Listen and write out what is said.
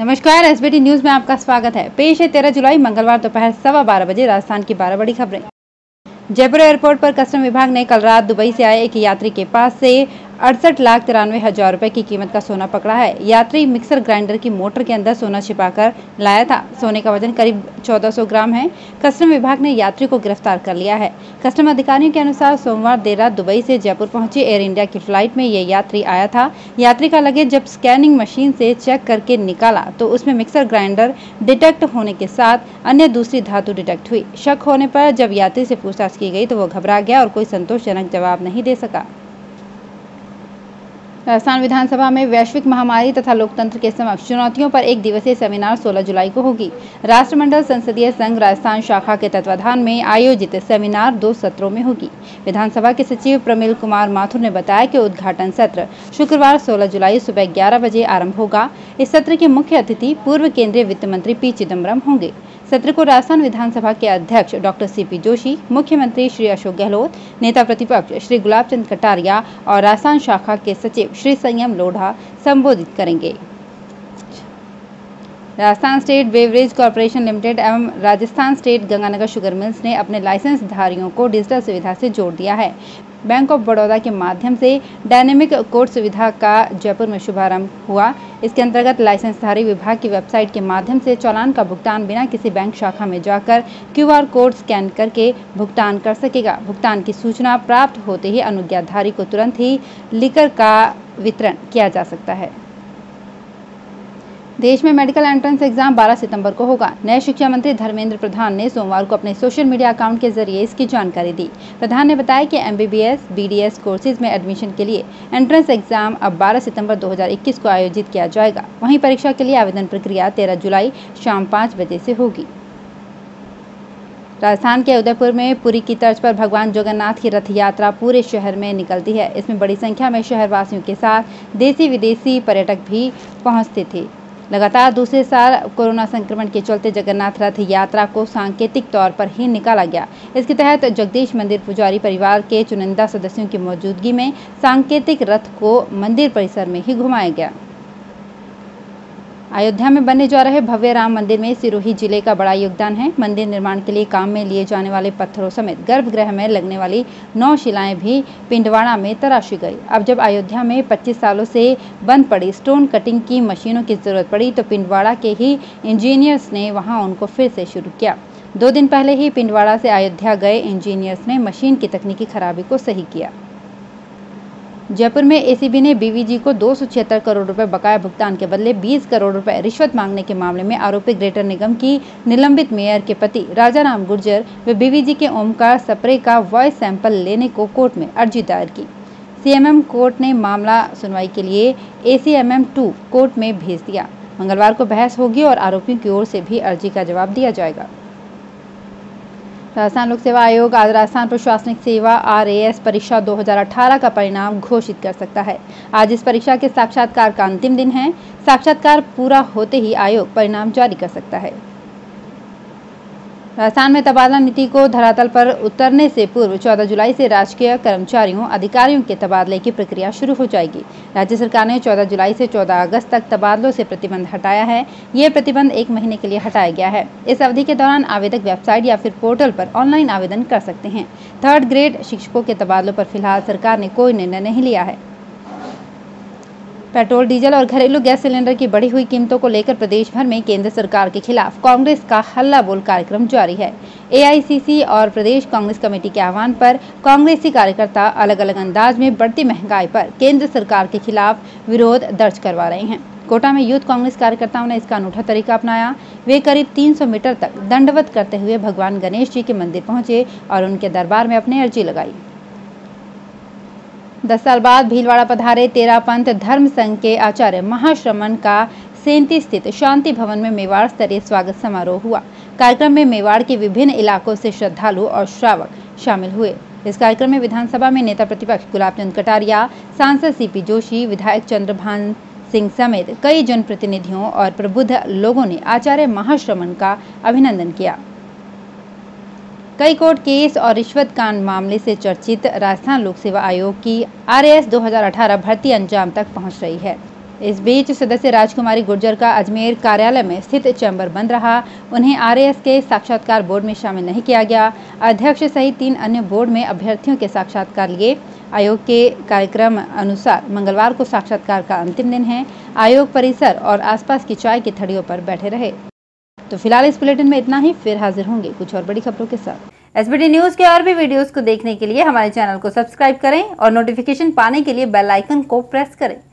नमस्कार, SBT news में आपका स्वागत है। पेश है 13 जुलाई मंगलवार दोपहर 12:15 बजे राजस्थान की 12 बड़ी खबरें। जयपुर एयरपोर्ट पर कस्टम विभाग ने कल रात दुबई से आए एक यात्री के पास से 68,93,000 रुपए की कीमत का सोना पकड़ा है। यात्री मिक्सर ग्राइंडर की मोटर के अंदर सोना छिपाकर लाया था। सोने का वजन करीब 1400 ग्राम है। कस्टम विभाग ने यात्री को गिरफ्तार कर लिया है। कस्टम अधिकारियों के अनुसार सोमवार देर रात दुबई से जयपुर पहुंची एयर इंडिया की फ्लाइट में ये यात्री आया था। यात्री का लगेज जब स्कैनिंग मशीन से चेक करके निकाला तो उसमें मिक्सर ग्राइंडर डिटेक्ट होने के साथ अन्य दूसरी धातु डिटेक्ट हुई। शक होने पर जब यात्री से पूछताछ की गई तो वो घबरा गया और कोई संतोषजनक जवाब नहीं दे सका। राजस्थान विधानसभा में वैश्विक महामारी तथा लोकतंत्र के समक्ष चुनौतियों पर एक दिवसीय सेमिनार 16 जुलाई को होगी। राष्ट्रमंडल संसदीय संघ राजस्थान शाखा के तत्वाधान में आयोजित सेमिनार 2 सत्रों में होगी। विधानसभा के सचिव प्रमेल कुमार माथुर ने बताया कि उद्घाटन सत्र शुक्रवार 16 जुलाई सुबह 11 बजे आरम्भ होगा। इस सत्र के मुख्य अतिथि पूर्व केंद्रीय वित्त मंत्री P चिदम्बरम होंगे। सत्र को राजस्थान विधानसभा के अध्यक्ष डॉक्टर सी जोशी, मुख्यमंत्री श्री अशोक गहलोत, नेता प्रतिपक्ष श्री गुलाब चंद कटारिया और राजस्थान शाखा के सचिव श्री संयम लोढ़ा संबोधित करेंगे। Rajasthan state beverage corporation limited एवं Rajasthan state Ganganagar sugar mills ने अपने लाइसेंस धारियों को डिजिटल सुविधा से जोड़ दिया है। बैंक ऑफ बड़ौदा के माध्यम से डायनेमिक कोड सुविधा का जयपुर में शुभारंभ हुआ। इसके अंतर्गत लाइसेंसधारी विभाग की वेबसाइट के माध्यम से चालान का भुगतान बिना किसी बैंक शाखा में जाकर QR कोड स्कैन करके भुगतान कर सकेगा। भुगतान की सूचना प्राप्त होते ही अनुज्ञाधारी को तुरंत ही लिकर का वितरण किया जा सकता है। देश में मेडिकल एंट्रेंस एग्जाम 12 सितंबर को होगा। नए शिक्षा मंत्री धर्मेंद्र प्रधान ने सोमवार को अपने सोशल मीडिया अकाउंट के जरिए इसकी जानकारी दी। प्रधान ने बताया कि MBBS BDS कोर्सेज में एडमिशन के लिए एंट्रेंस एग्जाम अब 12 सितंबर 2021 को आयोजित किया जाएगा। वहीं परीक्षा के लिए आवेदन प्रक्रिया 13 जुलाई शाम 5 बजे से होगी। राजस्थान के उदयपुर में पुरी की तर्ज पर भगवान जगन्नाथ की रथ यात्रा पूरे शहर में निकलती है। इसमें बड़ी संख्या में शहरवासियों के साथ देसी विदेशी पर्यटक भी पहुँचते थे। लगातार दूसरे साल कोरोना संक्रमण के चलते जगन्नाथ रथ यात्रा को सांकेतिक तौर पर ही निकाला गया। इसके तहत जगदीश मंदिर पुजारी परिवार के चुनिंदा सदस्यों की मौजूदगी में सांकेतिक रथ को मंदिर परिसर में ही घुमाया गया। अयोध्या में बनने जा रहे भव्य राम मंदिर में सिरोही जिले का बड़ा योगदान है। मंदिर निर्माण के लिए काम में लिए जाने वाले पत्थरों समेत गर्भगृह में लगने वाली 9 शिलाएं भी पिंडवाड़ा में तराशी गई। अब जब अयोध्या में 25 सालों से बंद पड़ी स्टोन कटिंग की मशीनों की जरूरत पड़ी तो पिंडवाड़ा के ही इंजीनियर्स ने वहाँ उनको फिर से शुरू किया। 2 दिन पहले ही पिंडवाड़ा से अयोध्या गए इंजीनियर्स ने मशीन की तकनीकी खराबी को सही किया। जयपुर में एसीबी ने बीवीजी को 276 करोड़ रुपए बकाया भुगतान के बदले 20 करोड़ रुपए रिश्वत मांगने के मामले में आरोपी ग्रेटर निगम की निलंबित मेयर के पति राजा राम गुर्जर व बीवीजी के ओमकार सप्रे का वॉइस सैंपल लेने को कोर्ट में अर्जी दायर की। CMM कोर्ट ने मामला सुनवाई के लिए ACMM 2 कोर्ट में भेज दिया। मंगलवार को बहस होगी और आरोपियों की ओर से भी अर्जी का जवाब दिया जाएगा। राजस्थान लोक सेवा आयोग आज राजस्थान प्रशासनिक सेवा RAS परीक्षा 2018 का परिणाम घोषित कर सकता है। आज इस परीक्षा के साक्षात्कार का अंतिम दिन है। साक्षात्कार पूरा होते ही आयोग परिणाम जारी कर सकता है। राजस्थान में तबादला नीति को धरातल पर उतरने से पूर्व 14 जुलाई से राजकीय कर्मचारियों अधिकारियों के तबादले की प्रक्रिया शुरू हो जाएगी। राज्य सरकार ने 14 जुलाई से 14 अगस्त तक तबादलों से प्रतिबंध हटाया है। ये प्रतिबंध 1 महीने के लिए हटाया गया है। इस अवधि के दौरान आवेदक वेबसाइट या फिर पोर्टल पर ऑनलाइन आवेदन कर सकते हैं। 3rd ग्रेड शिक्षकों के तबादलों पर फिलहाल सरकार ने कोई निर्णय नहीं लिया है। पेट्रोल, डीजल और घरेलू गैस सिलेंडर की बढ़ी हुई कीमतों को लेकर प्रदेश भर में केंद्र सरकार के खिलाफ कांग्रेस का हल्ला बोल कार्यक्रम जारी है। AICC और प्रदेश कांग्रेस कमेटी के आह्वान पर कांग्रेसी कार्यकर्ता अलग अलग अंदाज में बढ़ती महंगाई पर केंद्र सरकार के खिलाफ विरोध दर्ज करवा रहे हैं। कोटा में यूथ कांग्रेस कार्यकर्ताओं ने इसका अनूठा तरीका अपनाया। वे करीब 300 मीटर तक दंडवत करते हुए भगवान गणेश जी के मंदिर पहुंचे और उनके दरबार में अपनी अर्जी लगाई। 10 साल बाद भीलवाड़ा पधारे तेरा पंथ धर्म संघ के आचार्य महाश्रमण का 37 स्थित शांति भवन में मेवाड़ स्तरीय स्वागत समारोह हुआ। कार्यक्रम में मेवाड़ के विभिन्न इलाकों से श्रद्धालु और श्रावक शामिल हुए। इस कार्यक्रम में विधानसभा में नेता प्रतिपक्ष गुलाब चंद कटारिया, सांसद CP जोशी, विधायक चंद्रभान सिंह समेत कई जनप्रतिनिधियों और प्रबुद्ध लोगों ने आचार्य महाश्रमण का अभिनंदन किया। कई कोर्ट केस और रिश्वत कांड मामले से चर्चित राजस्थान लोक सेवा आयोग की RAS 2018 भर्ती अंजाम तक पहुंच रही है। इस बीच सदस्य राजकुमारी गुर्जर का अजमेर कार्यालय में स्थित चैम्बर बंद रहा। उन्हें आरएएस के साक्षात्कार बोर्ड में शामिल नहीं किया गया। अध्यक्ष सहित 3 अन्य बोर्ड में अभ्यर्थियों के साक्षात्कार लिए। आयोग के कार्यक्रम अनुसार मंगलवार को साक्षात्कार का अंतिम दिन है। आयोग परिसर और आसपास की चाय की थड़ियों पर बैठे रहे। तो फिलहाल इस बुलेटिन में इतना ही, फिर हाजिर होंगे कुछ और बड़ी खबरों के साथ। एसबीटी न्यूज के और भी वीडियोस को देखने के लिए हमारे चैनल को सब्सक्राइब करें और नोटिफिकेशन पाने के लिए बेल आइकन को प्रेस करें।